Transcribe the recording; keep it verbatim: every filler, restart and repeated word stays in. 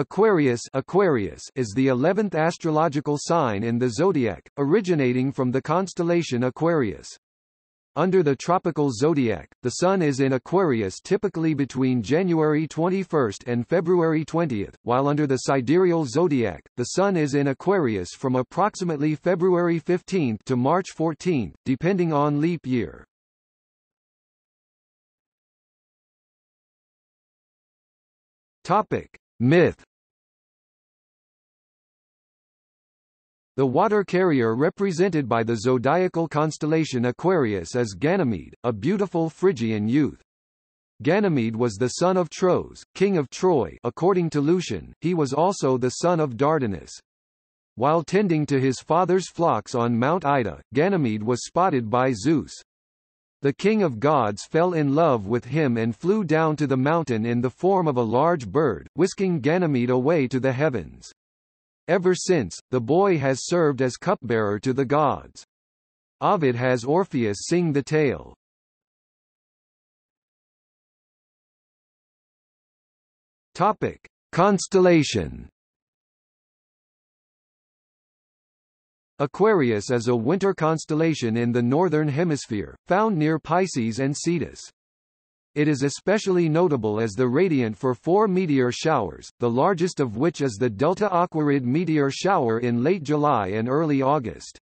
Aquarius, Aquarius is the eleventh astrological sign in the zodiac, originating from the constellation Aquarius. Under the tropical zodiac, the Sun is in Aquarius typically between January twenty-first and February twentieth, while under the sidereal zodiac, the Sun is in Aquarius from approximately February fifteenth to March fourteenth, depending on leap year. Topic: Myth. The water carrier represented by the zodiacal constellation Aquarius is Ganymede, a beautiful Phrygian youth. Ganymede was the son of Tros, king of Troy. According to Lucian, he was also the son of Dardanus. While tending to his father's flocks on Mount Ida, Ganymede was spotted by Zeus. The king of gods fell in love with him and flew down to the mountain in the form of a large bird, whisking Ganymede away to the heavens. Ever since, the boy has served as cupbearer to the gods. Ovid has Orpheus sing the tale. Topic: Constellation. Aquarius is a winter constellation in the northern hemisphere, found near Pisces and Cetus. It is especially notable as the radiant for four meteor showers, the largest of which is the Delta Aquariid meteor shower in late July and early August.